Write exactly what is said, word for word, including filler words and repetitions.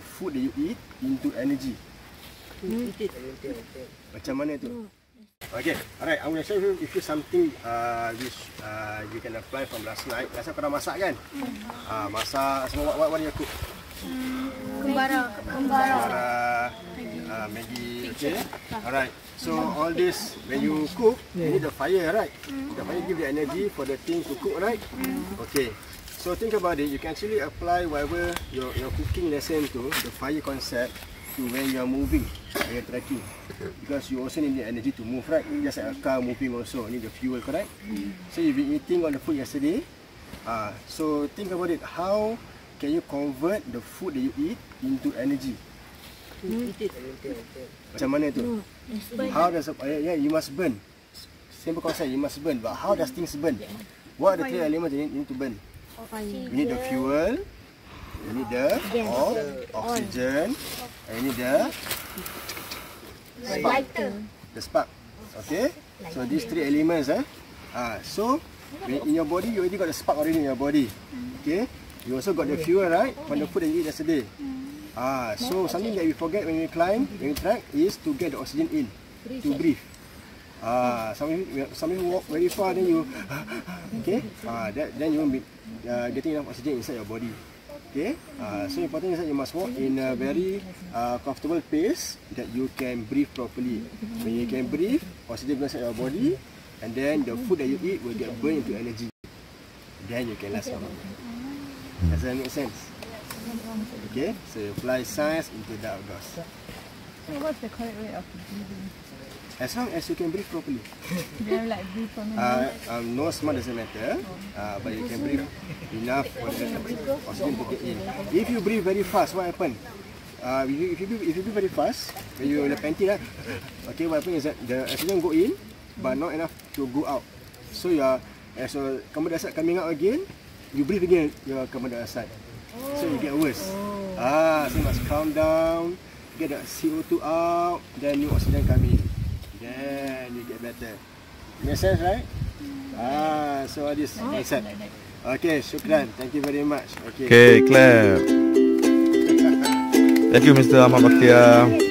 the food that you eat into energy. Mm. Macam mana tu? Okay, alright. I'm going to show you if you something uh, which uh, you can apply from last night. Last night korang masak kan? Mm. Uh, masak semua. What, what do you cook? Mm. Kembara. Kembara. Kembara. Uh, Maggi. Okay. Alright. So all this when you cook, you need the fire, right? Mm. The fire give the energy for the thing to cook, right? Mm. Okay. So think about it. You can actually apply whatever your your cooking lesson to the fire concept to where you are moving. You're trekking. Because you also need the energy to move, right? Just like a car moving also need the fuel, correct? Mm. So you've been eating on the food yesterday. Uh, so think about it. How can you convert the food that you eat into energy? Mm. Macam mana tu? How does, yeah, you must burn. Simple concept, you must burn. But how does things burn? What are the three elements you need to burn? You need the fuel, you need the oil, oxygen, and you need the spark. The spark. Okay? So these three elements, eh? Ah, so in your body, you already got the spark already in your body. Okay? You also got the fuel, right? From the food that you eat yesterday. Ah, so something that we forget when we climb, when we track, is to get the oxygen in, to breathe. Ah, somebody, somebody walk very far, then you, okay? Ah, that, then you won't be uh, getting enough oxygen inside your body. Okay, uh, so important is that you must walk in a very uh, comfortable pace that you can breathe properly. When you can breathe, oxygen burns in your body, and then the food that you eat will get burned into energy. Then you can last longer. Does that make sense? Okay, so you apply science into the outdoors. So what's the correct way of breathing? As long as you can breathe properly. They're like breathe for me. Uh, um, no smart doesn't matter, uh, but you can breathe enough for the oxygen to get in. If you breathe very fast, what happens? Uh, if, you, if, you breathe, if you breathe very fast, when you're in the panty, right? Okay, what happens is that the oxygen go in, but not enough to go out. So you are, uh, so carbon dioxide coming out again, you breathe again your carbon dioxide. So you get worse. Oh. Ah, so you must calm down, get the C O two out, then new oxygen come in. Then you get better. Make sense, right? Ah, so all this concept. Okay, shukran. Thank you very much. Okay, okay, clap. Thank you, Mister Ahmad Bakhtia.